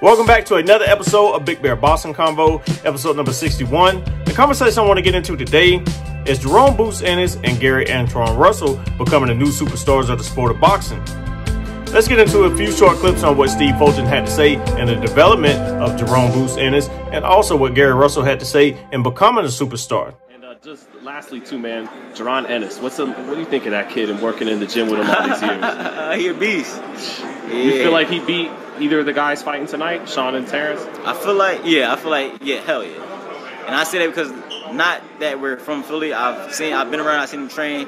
Welcome back to another episode of Big Bear Boxing Convo, episode number 61. The conversation I want to get into today is Jaron Boots Ennis and Gary Antuanne Russell becoming the new superstars of the sport of boxing. Let's get into a few short clips on what Steve Fulton had to say in the development of Jaron Boots Ennis and also what Gary Russell had to say in becoming a superstar. Just lastly, too, man, Jaron Ennis. What do you think of that kid and working in the gym with him all these years? He a beast. Yeah. You feel like he beat either of the guys fighting tonight, Sean and Terrence? I feel like, yeah, hell yeah. And I say that because not that we're from Philly. I've been around, I've seen him train.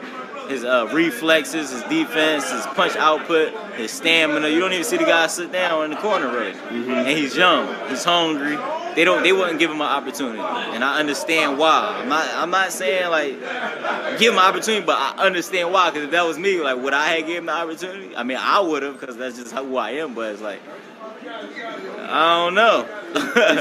His reflexes, his defense, his punch output, his stamina. You don't even see the guy sit down in the corner already. Mm-hmm. And he's young. He's hungry. They wouldn't give him an opportunity, and I understand why. I'm not saying like give him an opportunity, but I understand why. Because if that was me, like would I have given him the opportunity? I mean, I would have, because that's just who I am. But it's like I don't know.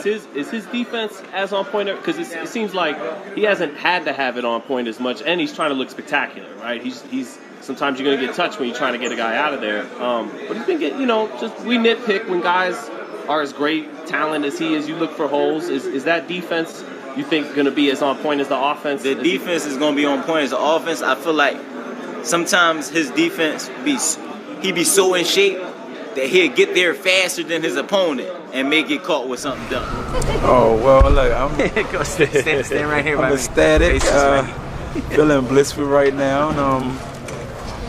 is his defense as on point? Because it seems like he hasn't had to have it on point as much, and he's trying to look spectacular, right? He's sometimes you're gonna get touched when you're trying to get a guy out of there. But he's been getting, just we nitpick when guys are as great talent as he is. You look for holes. Is that defense, you think, going to be as on point as the offense? The defense is going to be on point as the offense. I feel like sometimes his defense, he be so in shape that he'll get there faster than his opponent and may get caught with something dumb. Oh, well, look, I'm stand right here. I'm ecstatic, feeling blissful right now.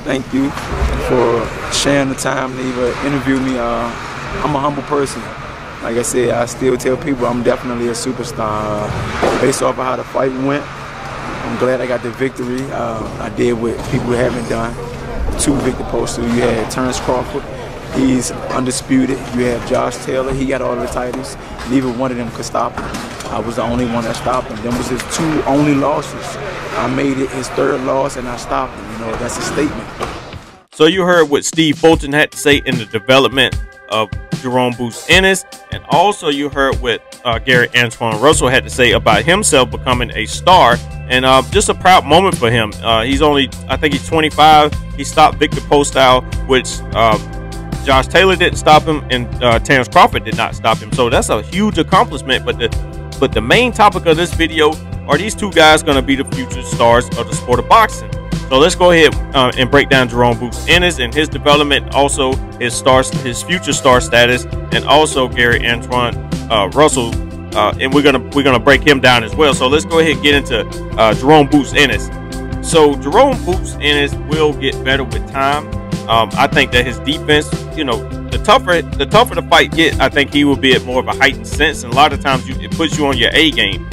Thank you for sharing the time to even interview me. I'm a humble person. Like I said, I still tell people I'm definitely a superstar. Based off of how the fight went, I'm glad I got the victory. I did what people haven't done. Two Victor Postal. You had Terrence Crawford. He's undisputed. You have Josh Taylor. He got all the titles. Neither one of them could stop him. I was the only one that stopped him. Them was his two only losses. I made it his third loss, and I stopped him. That's a statement. So you heard what Steve Fulton had to say in the development of Jaron Boots Ennis, and also you heard what Gary Antuanne Russell had to say about himself becoming a star, and just a proud moment for him. He's only, I think he's 25. He stopped Victor Postal, which Josh Taylor didn't stop him, and Terrence Crawford did not stop him. So that's a huge accomplishment. But the main topic of this video are these two guys going to be the future stars of the sport of boxing. So let's go ahead and break down Jaron Boots Ennis and his development, also his future star status, and also Gary Antuanne Russell, and we're gonna break him down as well. So let's go ahead and get into Jaron Boots Ennis. So Jaron Boots Ennis will get better with time. I think that his defense, the tougher the fight get, I think he will be at more of a heightened sense, and a lot of times it puts you on your A game.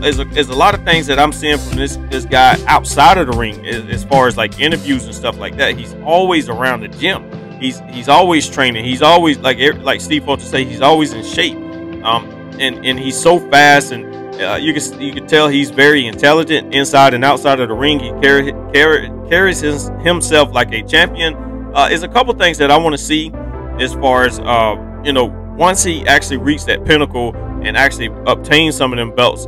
There's a lot of things that I'm seeing from this guy outside of the ring, as far as like interviews and stuff like that. He's always around the gym. He's always training. He's always like Steve Fulton say, he's always in shape. And he's so fast, and you can tell he's very intelligent inside and outside of the ring. He carries himself like a champion. There's a couple things that I want to see as far as once he actually reached that pinnacle and actually obtained some of them belts.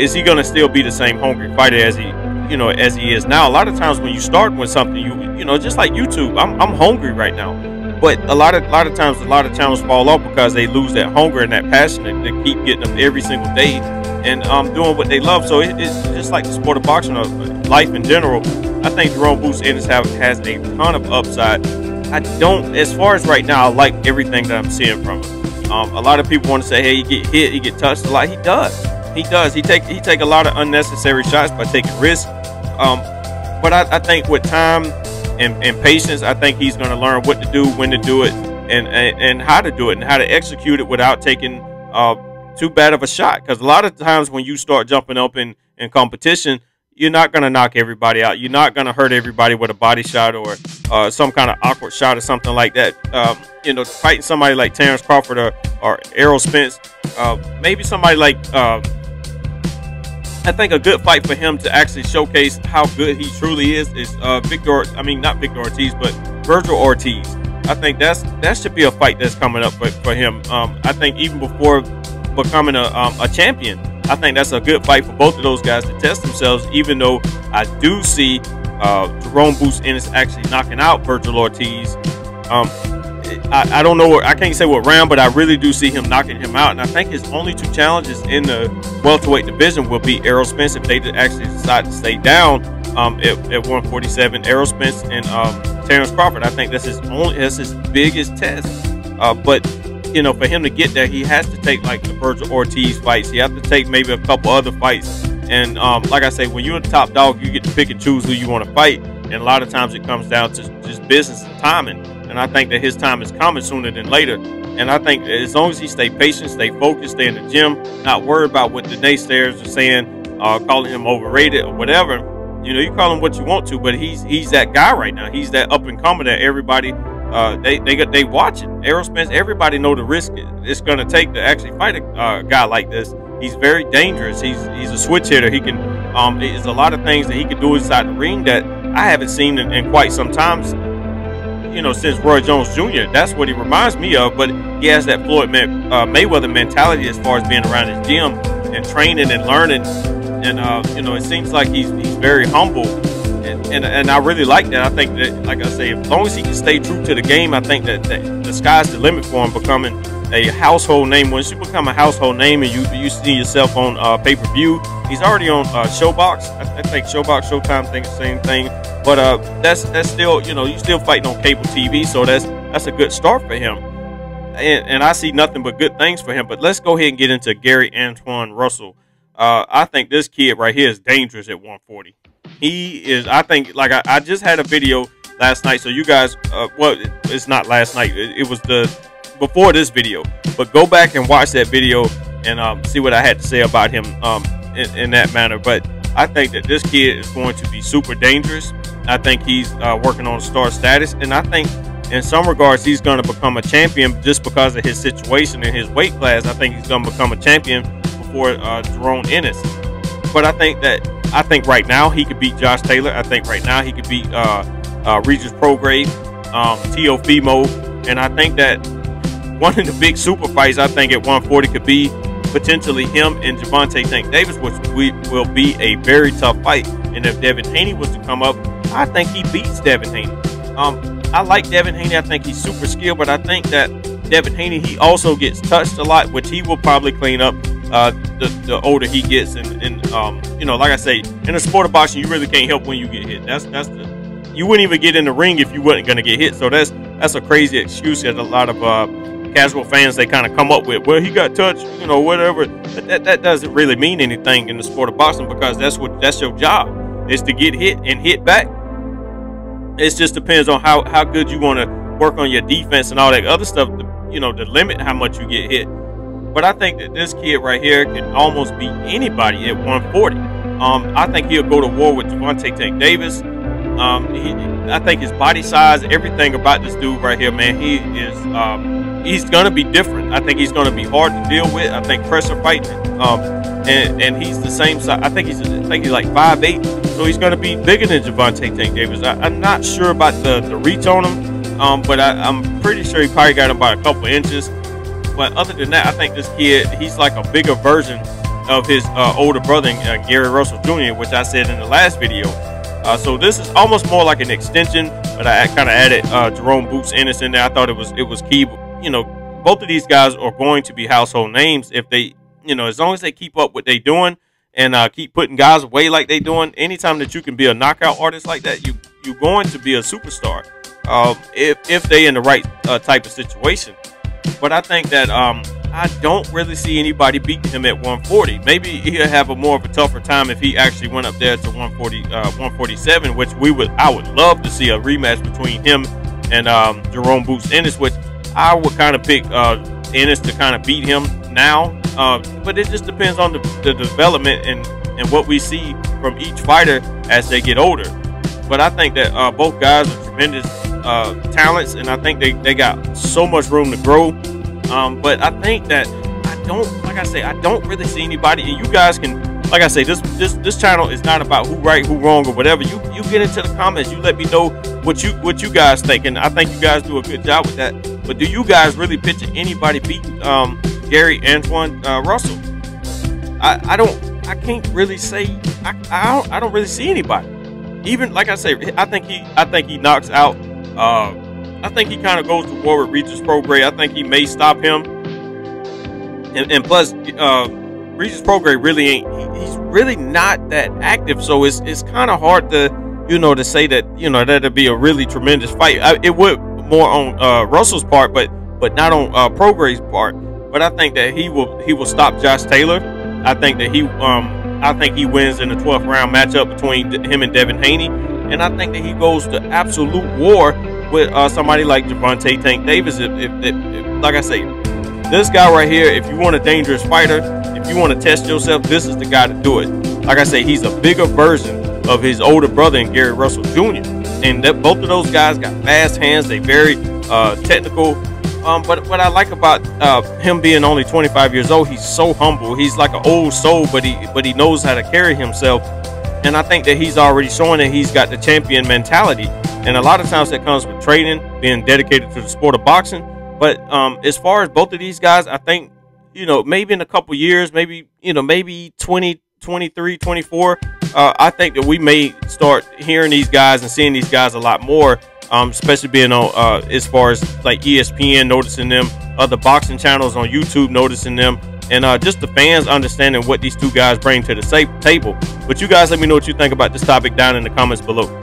Is he gonna still be the same hungry fighter as he is now? A lot of times when you start with something, you just like YouTube, I'm hungry right now. But a lot of times, a lot of channels fall off because they lose that hunger and that passion that keep getting them every single day and doing what they love. So it's just like the sport of boxing or life in general. I think Jaron Boots Ennis has a ton of upside. As far as right now, I like everything that I'm seeing from him. A lot of people want to say, hey, he get hit, he get touched a lot. He does. He take a lot of unnecessary shots by taking risks. But I think with time and patience, I think he's going to learn what to do, when to do it, and how to do it, and how to execute it without taking too bad of a shot. Because a lot of times when you start jumping up in competition, you're not going to knock everybody out. You're not going to hurt everybody with a body shot or some kind of awkward shot or something like that. Fighting somebody like Terrence Crawford or Errol Spence, maybe somebody like... I think a good fight for him to actually showcase how good he truly is Vergil Ortiz. I think that should be a fight that's coming up for him. I think even before becoming a champion, I think that's a good fight for both of those guys to test themselves, even though I do see Jaron Boots Ennis actually knocking out Vergil Ortiz. I don't know what, I can't say what round, but I really do see him knocking him out. And I think his only two challenges in the welterweight division will be Errol Spence, if they actually decide to stay down at 147. Errol Spence and Terrence Crawford. I think that's his only, that's his biggest test. But you know, for him to get there, he has to take like the Vergil Ortiz fights. He has to take maybe a couple other fights. And like I say, when you're a top dog, you get to pick and choose who you want to fight. And a lot of times it comes down to just business and timing. And I think that his time is coming sooner than later. And I think as long as he stay patient, stay focused, stay in the gym, not worry about what the naysayers are saying, calling him overrated or whatever. You know, you call him what you want to, but he's that guy right now. He's that up and coming that everybody they watch it. Errol Spence, everybody know the risk it's going to take to actually fight a guy like this. He's very dangerous. He's a switch hitter. He can there's a lot of things that he can do inside the ring that I haven't seen in quite some time. You know, since Roy Jones Jr., that's what he reminds me of. But he has that Floyd Mayweather mentality as far as being around his gym and training and learning. And you know, it seems like he's very humble, and I really like that. I think that, like I say, as long as he can stay true to the game, I think that, the sky's the limit for him becoming a household name. Once you become a household name and you see yourself on pay-per-view, he's already on Showbox. I think Showbox, Showtime, think the same thing. But that's still, you know, you're still fighting on cable TV, so that's a good start for him. And I see nothing but good things for him. But let's go ahead and get into Gary Antuanne Russell. I think this kid right here is dangerous at 140. He is, I think, like I just had a video last night, so you guys, well, it's not last night. It was before this video. But go back and watch that video and see what I had to say about him in that manner. But I think that this kid is going to be super dangerous. I think he's working on star status, and I think in some regards he's going to become a champion just because of his situation in his weight class. I think he's going to become a champion before Jaron Ennis. But I think right now he could beat Josh Taylor. I think right now he could beat Regis Prograis, Teofimo, and I think that one of the big super fights I think at 140 could be potentially him and Gervonta Tank Davis, which will be a very tough fight. And if Devin Haney was to come up, I think he beats Devin Haney. I like Devin Haney. I think he's super skilled, but I think that Devin Haney, he also gets touched a lot, which he will probably clean up the older he gets. And you know, like I say, in the sport of boxing, you really can't help when you get hit. You wouldn't even get in the ring if you weren't going to get hit. So that's a crazy excuse that a lot of casual fans, they kind of come up with. Well, he got touched, you know, whatever. That doesn't really mean anything in the sport of boxing, because that's your job, is to get hit and hit back. It just depends on how good you want to work on your defense and all that other stuff to, you know, to limit how much you get hit. But I think that this kid right here can almost beat anybody at 140. I think he'll go to war with Gervonta Tank Davis. I think his body size, everything about this dude right here, man, he is he's gonna be different. I think he's gonna be hard to deal with. I think pressure fighting, and he's the same size. I think he's like 5'8", so he's gonna be bigger than Gervonta Tank Davis. I'm not sure about the reach on him, but I'm pretty sure he probably got him by a couple inches. But other than that, I think this kid, he's like a bigger version of his older brother Gary Russell Jr., which I said in the last video. So this is almost more like an extension, but I kind of added Jaron Boots Ennis in there. I thought it was key. You know, both of these guys are going to be household names if they, you know, as long as they keep up what they're doing and keep putting guys away like they're doing. Anytime that you can be a knockout artist like that, you're going to be a superstar if they in the right type of situation. But I think that I don't really see anybody beating him at 140. Maybe he'll have a more of a tougher time if he actually went up there to 147, which I would love to see a rematch between him and Jaron Boots Ennis, which I would kind of pick Ennis to kind of beat him now. But it just depends on the development and what we see from each fighter as they get older. But I think that both guys are tremendous talents, and I think they got so much room to grow. But I think that I don't really see anybody. And you guys can, like I say, this channel is not about who right, who wrong, or whatever. You get into the comments, you let me know what you guys think, and I think you guys do a good job with that. But do you guys really picture anybody beating Gary Antuanne Russell? I can't really say. I don't really see anybody. Even like I say, I think he knocks out I think he kind of goes to war with Regis Prograis. I think he may stop him. And plus, Regis Prograis really ain't, he's really not that active. So it's kind of hard to, you know, to say that, you know, that'd be a really tremendous fight. It would more on Russell's part, but not on Prograis' part. But I think that he will stop Josh Taylor. I think that he wins in the 12th round matchup between him and Devin Haney. And I think that he goes to absolute war with somebody like Gervonta Tank Davis. If, like I say, this guy right here, if you want a dangerous fighter, if you want to test yourself, this is the guy to do it. Like I say, he's a bigger version of his older brother in Gary Russell Jr. And that both of those guys got fast hands. They very technical. But what I like about him being only 25 years old, he's so humble. He's like an old soul, but he knows how to carry himself. And I think that he's already showing that he's got the champion mentality. And a lot of times that comes with training, being dedicated to the sport of boxing. But as far as both of these guys, I think, you know, maybe in a couple years, maybe, you know, maybe 20, 23, 24, I think that we may start hearing these guys and seeing these guys a lot more. Especially being on as far as like ESPN noticing them, other boxing channels on YouTube noticing them, and just the fans understanding what these two guys bring to the table. But you guys, let me know what you think about this topic down in the comments below.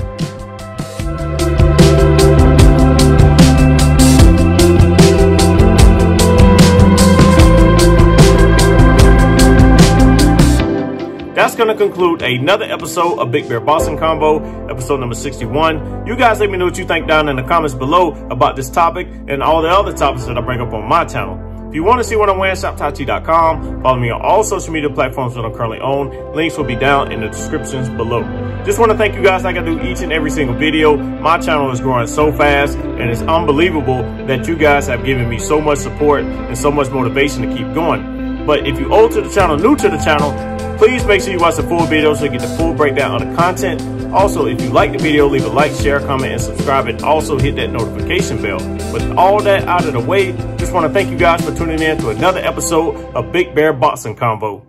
That's going to conclude another episode of Big Bear Boxing Convo, episode number 61. You guys let me know what you think down in the comments below about this topic and all the other topics that I bring up on my channel. If you want to see what I'm wearing, shoptaiti.com. Follow me on all social media platforms that I'm currently on. Links will be down in the descriptions below. Just want to thank you guys like I do each and every single video. My channel is growing so fast, and it's unbelievable that you guys have given me so much support and so much motivation to keep going. But if you're old to the channel, new to the channel, please make sure you watch the full video so you get the full breakdown of the content. Also, if you like the video, leave a like, share, comment, and subscribe, and also hit that notification bell. With all that out of the way, just want to thank you guys for tuning in to another episode of Big Bear Boxing Convo.